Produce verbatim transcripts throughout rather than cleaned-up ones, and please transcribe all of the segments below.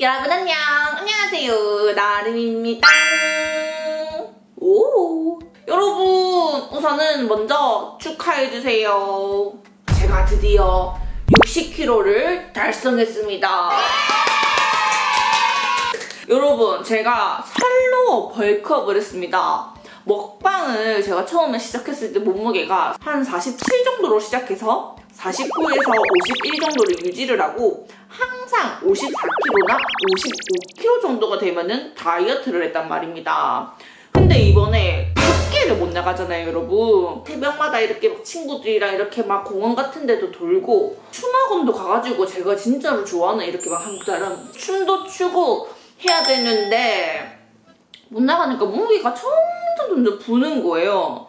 여러분 안녕! 안녕하세요, 나름입니다. 오, 여러분 우선은 먼저 축하해주세요. 제가 드디어 육십 킬로그램를 달성했습니다. 여러분, 제가 살로 벌크업을 했습니다. 먹방을 제가 처음에 시작했을 때 몸무게가 한 사십칠 정도로 시작해서 사십구에서 오십일 정도를 유지를 하고 항상 오십사 킬로그램이나 오십오 킬로그램 정도가 되면은 다이어트를 했단 말입니다. 근데 이번에 밖에를 못 나가잖아요, 여러분. 새벽마다 이렇게 막 친구들이랑 이렇게 막 공원 같은 데도 돌고 춤학원도 가가지고 제가 진짜로 좋아하는 이렇게 막 한국 사람 춤도 추고 해야 되는데 못 나가니까 몸무게가 점점 점점 부는 거예요.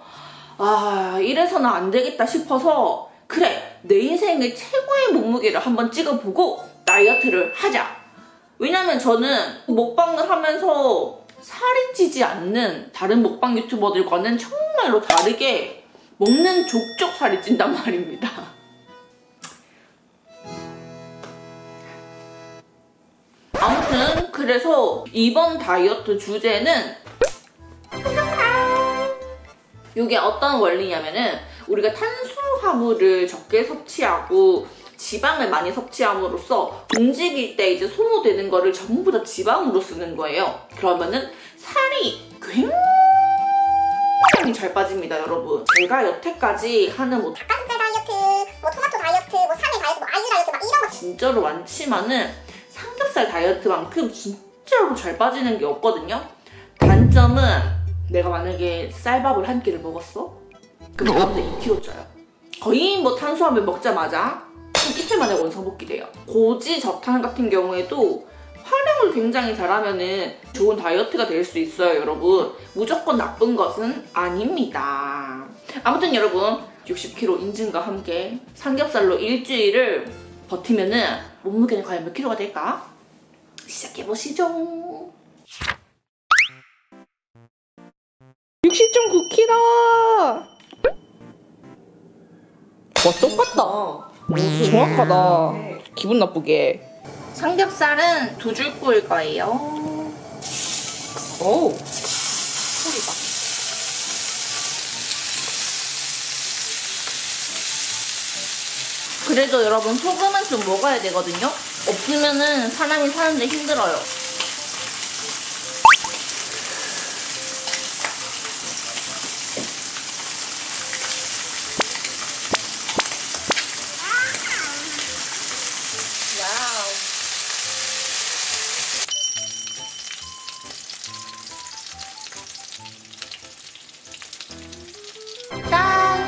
아, 이래서는 안 되겠다 싶어서 그래, 내 인생의 최고의 몸무게를 한번 찍어보고 다이어트를 하자. 왜냐면 저는 먹방을 하면서 살이 찌지 않는 다른 먹방 유튜버들과는 정말로 다르게 먹는 족족 살이 찐단 말입니다. 아무튼 그래서 이번 다이어트 주제는 이게 어떤 원리냐면은 우리가 탄수화물을 적게 섭취하고 지방을 많이 섭취함으로써 움직일 때 이제 소모되는 거를 전부 다 지방으로 쓰는 거예요. 그러면은 살이 굉장히 잘 빠집니다, 여러분. 제가 여태까지 하는 뭐 닭가슴살 다이어트, 뭐 토마토 다이어트, 뭐 산미 다이어트, 뭐 아이유 다이어트 막 이런 거 진짜로 많지만은 삼겹살 다이어트만큼 진짜로 잘 빠지는 게 없거든요. 단점은 내가 만약에 쌀밥을 한 끼를 먹었어? 그럼 다음날 이 킬로그램 쪄요. 거의 뭐 탄수화물 먹자마자 한 이틀 만에 원상복귀 돼요. 고지 저탄 같은 경우에도 활용을 굉장히 잘하면은 좋은 다이어트가 될 수 있어요, 여러분. 무조건 나쁜 것은 아닙니다. 아무튼 여러분, 육십 킬로그램 인증과 함께 삼겹살로 일주일을 버티면은 몸무게는 과연 몇 킬로가 될까? 시작해보시죠. 육십 점 구 킬로그램! 와, 똑같다. 음, 정확하다. 네. 기분 나쁘게. 삼겹살은 두 줄 구울 거예요. 오, 소리가. 그래도 여러분, 소금은 좀 먹어야 되거든요? 없으면은 사람이 사는데 힘들어요. 짠!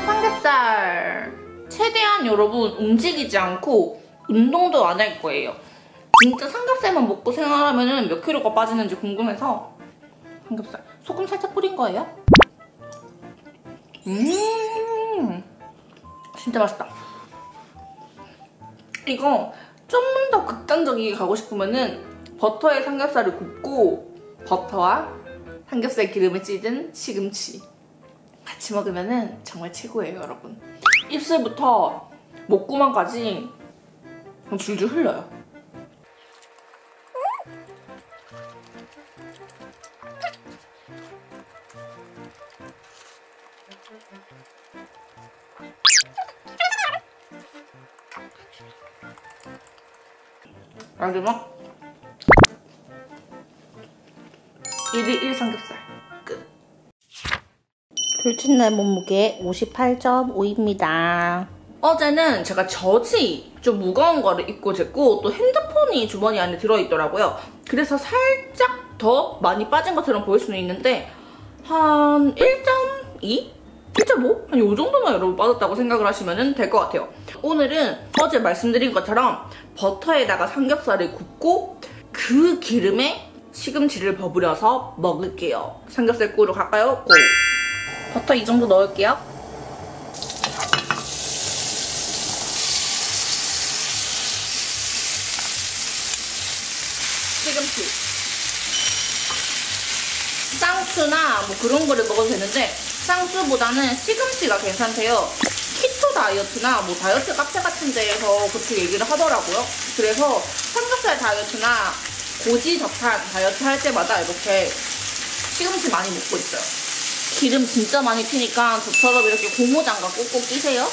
삼겹살! 최대한 여러분 움직이지 않고 운동도 안 할 거예요. 진짜 삼겹살만 먹고 생활하면 몇 킬로가 빠지는지 궁금해서 삼겹살 소금 살짝 뿌린 거예요. 음, 진짜 맛있다. 이거 좀 더 극단적이게 가고 싶으면은 버터에 삼겹살을 굽고 버터와 삼겹살 기름에 찌든 시금치 같이 먹으면은 정말 최고예요, 여러분. 입술부터 목구멍까지 줄줄 흘러요. 마지막 일 일 삼겹살 끝. 둘째 날 몸무게 오십팔 점 오입니다. 어제는 제가 저지 좀 무거운 거를 입고 쟀고 또 핸드폰이 주머니 안에 들어있더라고요. 그래서 살짝 더 많이 빠진 것처럼 보일 수는 있는데 한 일 점 이? 일 점 오? 한 요 정도만 여러분 빠졌다고 생각을 하시면 될 것 같아요. 오늘은 어제 말씀드린 것처럼 버터에다가 삼겹살을 굽고 그 기름에 시금치를 버무려서 먹을게요. 삼겹살 구우러 갈까요? 고! 버터 이 정도 넣을게요. 시금치. 쌍수나 뭐 그런 거를 먹어도 되는데 쌍수보다는 시금치가 괜찮대요. 키토 다이어트나 뭐 다이어트 카페 같은 데에서 그렇게 얘기를 하더라고요. 그래서 삼겹살 다이어트나 고지저탄 다이어트 할 때마다 이렇게 시금치 많이 먹고 있어요. 기름 진짜 많이 튀니까 저처럼 이렇게 고무장갑 꼭꼭 끼세요.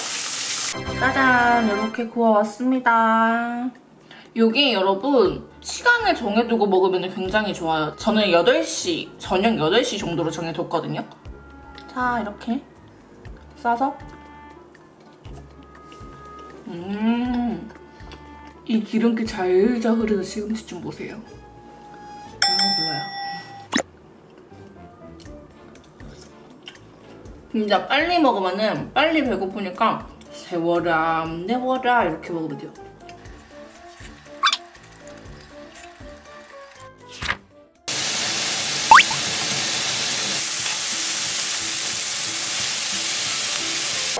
짜잔, 이렇게 구워왔습니다. 요게 여러분 시간을 정해두고 먹으면 굉장히 좋아요. 저는 여덟 시, 저녁 여덟 시 정도로 정해뒀거든요. 자, 이렇게 싸서 음, 이 기름기 잘잘 흐르는 시금치 좀 보세요. 아, 몰라요. 진짜 빨리 먹으면은 빨리 배고프니까 세워라, 내워라 이렇게 먹으면 돼요.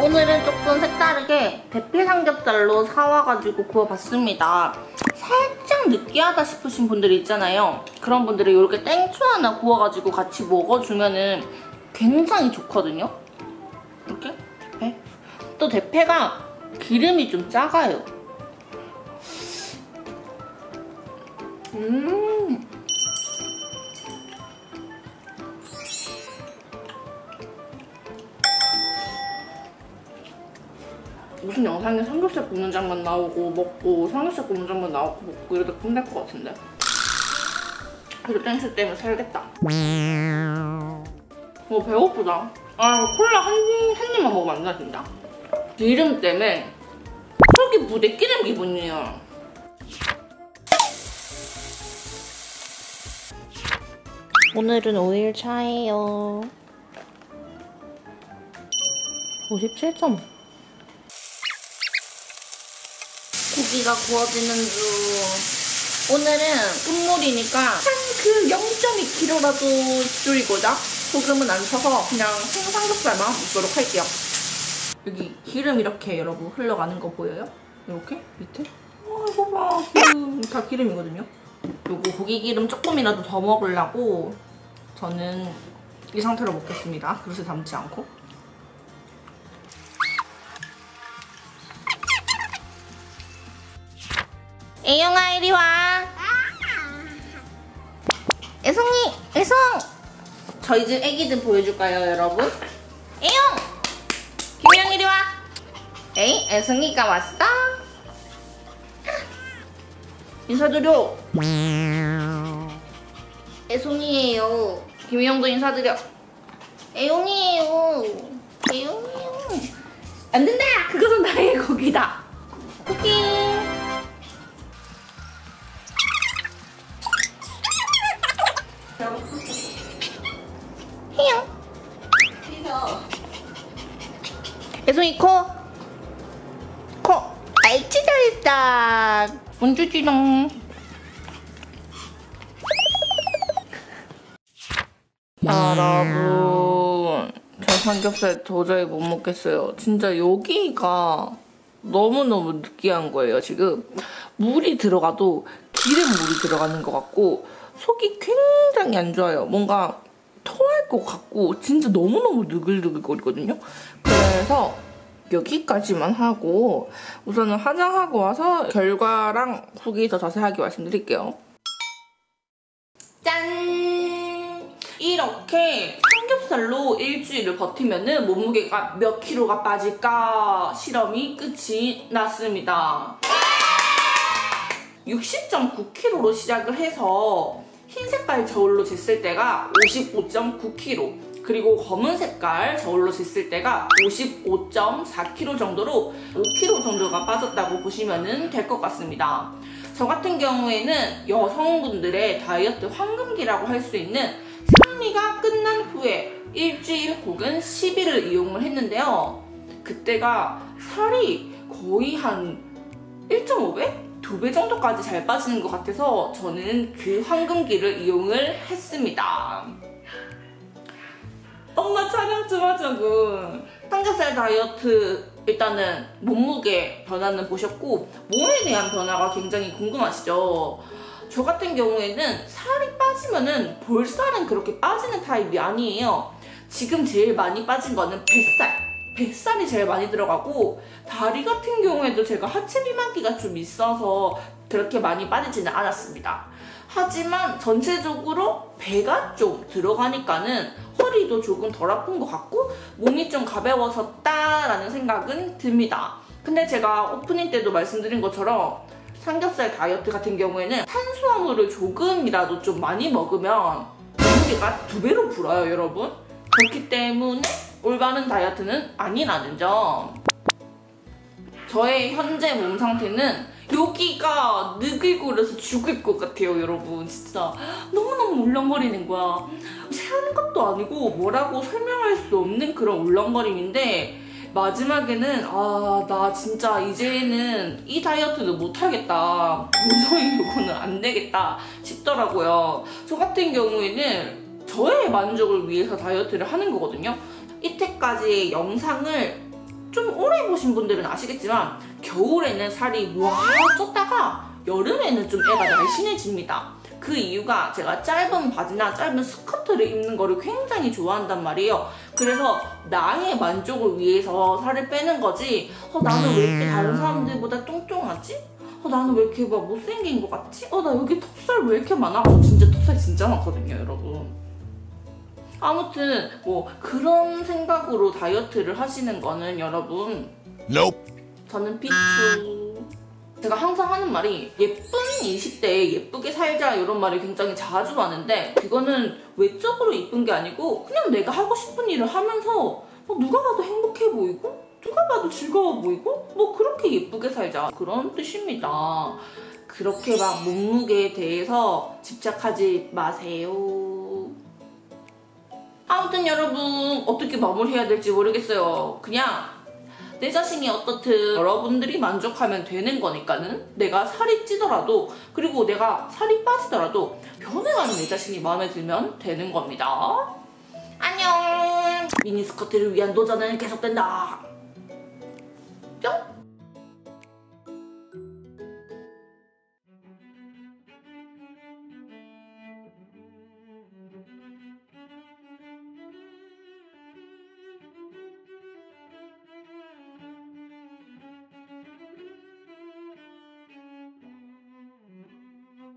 오늘은 조금 색다르게 대패 삼겹살로 사와가지고 구워봤습니다. 살짝 느끼하다 싶으신 분들이 있잖아요. 그런 분들이 이렇게 땡초 하나 구워가지고 같이 먹어주면은 굉장히 좋거든요. 이렇게 대패. 또 대패가 기름이 좀 작아요. 음. 무슨 영상에 삼겹살 굽는 장면 나오고 먹고 삼겹살 굽는 장면 나오고 먹고 이러다 끝날 것 같은데? 그래도 땡스 때문에 살겠다. 뭐 배고프다. 아, 콜라 한, 한 입만 먹으면 안 된다. 기름 때문에 속이 무대 끼는 기분이에요. 오늘은 오 일 차예요. 오십칠 점. 고기가 구워지는 중. 오늘은 끝물이니까 한 그 영 점 이 킬로그램라도 줄이고자 소금은 안 쳐서 그냥 생삼겹살만 먹도록 할게요. 여기 기름 이렇게 여러분 흘러가는 거 보여요? 이렇게 밑에? 어, 이거 봐. 기름. 다 기름이거든요. 요거 고기 기름 조금이라도 더 먹으려고 저는 이 상태로 먹겠습니다. 그릇에 담지 않고. 애영아, 이리 와. 애송이, 애송. 저희 집 애기들 보여줄까요, 여러분? 애영, 김영 이리 와. 에이, 애송이가 왔어. 인사드려. 애송이에요. 김영도 인사드려. 애용이에요. 애용이에요. 안 된다. 그것은 나의 고기다. 고기. 해요. 애송이 코. 코. 알지 잘했다. 문주지롱. 여러분, 저 삼겹살 도저히 못 먹겠어요. 진짜 여기가 너무너무 느끼한 거예요, 지금. 물이 들어가도 기름물이 들어가는 것 같고 속이 굉장히 안 좋아요. 뭔가 토할 것 같고 진짜 너무너무 느글느글거리거든요. 그래서 여기까지만 하고 우선은 화장하고 와서 결과랑 후기 더 자세하게 말씀드릴게요. 짠! 이렇게 삼겹살로 일주일을 버티면은 몸무게가 몇 킬로가 빠질까 실험이 끝이 났습니다. 육십 점 구 킬로그램로 시작을 해서 흰 색깔 저울로 쟀을 때가 오십오 점 구 킬로그램, 그리고 검은 색깔 저울로 쟀을 때가 오십오 점 사 킬로그램 정도로 오 킬로그램 정도가 빠졌다고 보시면 될 것 같습니다. 저 같은 경우에는 여성분들의 다이어트 황금기라고 할 수 있는 상미가 끝난 후에 일주일 혹은 십 일을 이용을 했는데요. 그때가 살이 거의 한 일 점 오 배? 두 배 정도까지 잘 빠지는 것 같아서 저는 그 황금기를 이용을 했습니다. 엄마 촬영 좀 하자고. 삼겹살 다이어트, 일단은 몸무게 변화는 보셨고 몸에 대한 변화가 굉장히 궁금하시죠? 저 같은 경우에는 살이 빠지면은 볼살은 그렇게 빠지는 타입이 아니에요. 지금 제일 많이 빠진 거는 뱃살. 뱃살이 제일 많이 들어가고 다리 같은 경우에도 제가 하체 비만기가 좀 있어서 그렇게 많이 빠지지는 않았습니다. 하지만 전체적으로 배가 좀 들어가니까는 허리도 조금 덜 아픈 것 같고 몸이 좀 가벼워졌다라는 생각은 듭니다. 근데 제가 오프닝 때도 말씀드린 것처럼 삼겹살 다이어트 같은 경우에는 탄수화물을 조금이라도 좀 많이 먹으면 무게가 두 배로 불어요, 여러분. 그렇기 때문에 올바른 다이어트는 아니라는 점. 저의 현재 몸 상태는 여기가 느끼고 그래서 죽을 것 같아요, 여러분. 진짜 너무너무 울렁거리는 거야. 체하는 것도 아니고 뭐라고 설명할 수 없는 그런 울렁거림인데 마지막에는 아 나 진짜 이제는 이 다이어트도 못하겠다, 도저히 이거는 안 되겠다 싶더라고요. 저 같은 경우에는 저의 만족을 위해서 다이어트를 하는 거거든요. 이때까지의 영상을 좀 오래 보신 분들은 아시겠지만 겨울에는 살이 와 쪘다가 여름에는 좀 애가 날씬해집니다. 그 이유가 제가 짧은 바지나 짧은 스커트를 입는 거를 굉장히 좋아한단 말이에요. 그래서 나의 만족을 위해서 살을 빼는 거지 어, 나는 왜 이렇게 다른 사람들보다 뚱뚱하지? 어, 나는 왜 이렇게 막 못생긴 것 같지? 어, 나 여기 턱살 왜 이렇게 많아? 어, 진짜 턱살 진짜 많거든요, 여러분. 아무튼 뭐 그런 생각으로 다이어트를 하시는 거는 여러분 nope. 저는 비추. 제가 항상 하는 말이 예쁜 이십 대에 예쁘게 살자 이런 말이 굉장히 자주 하는데 그거는 외적으로 예쁜 게 아니고 그냥 내가 하고 싶은 일을 하면서 누가 봐도 행복해 보이고 누가 봐도 즐거워 보이고 뭐 그렇게 예쁘게 살자 그런 뜻입니다. 그렇게 막 몸무게에 대해서 집착하지 마세요. 아무튼 여러분 어떻게 마무리해야 될지 모르겠어요. 그냥 내 자신이 어떻든 여러분들이 만족하면 되는 거니까는 내가 살이 찌더라도 그리고 내가 살이 빠지더라도 변해가는 내 자신이 마음에 들면 되는 겁니다. 안녕! 미니스커트를 위한 도전은 계속된다. 뿅!